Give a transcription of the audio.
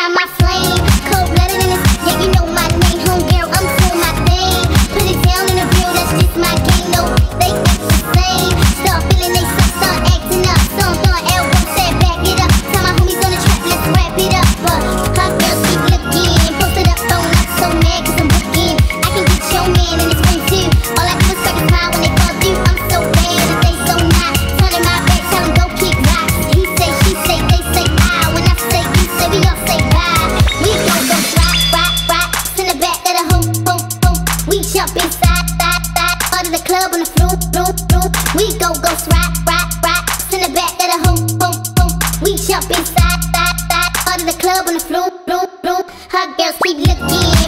time I flame. Cold blooded in this, yeah, you know my name. Homegirl, I'm doing my thing. Put it down in the real, that's just my game. No, they think the same. Start feeling they suck, start acting up. Some throwing elbows, said back it up. Tell my homies on the track, let's wrap it up. But hot girls keep looking. Posted up, phone up, so mad cause I'm booking. I can get your man in this ring too. All I do is crack a smile when they fall through. I'm so bad that they so not. Turning my back, tell them go kick rocks. He say, she say, they say I. When I say you say, we all say bye. We gon' go rock. Send it back to the home. We jump inside. Out of the club on the floor. We gon' go rock. Send it back to the home. We jump inside. Out of the club on the floor. Hot girls keep looking.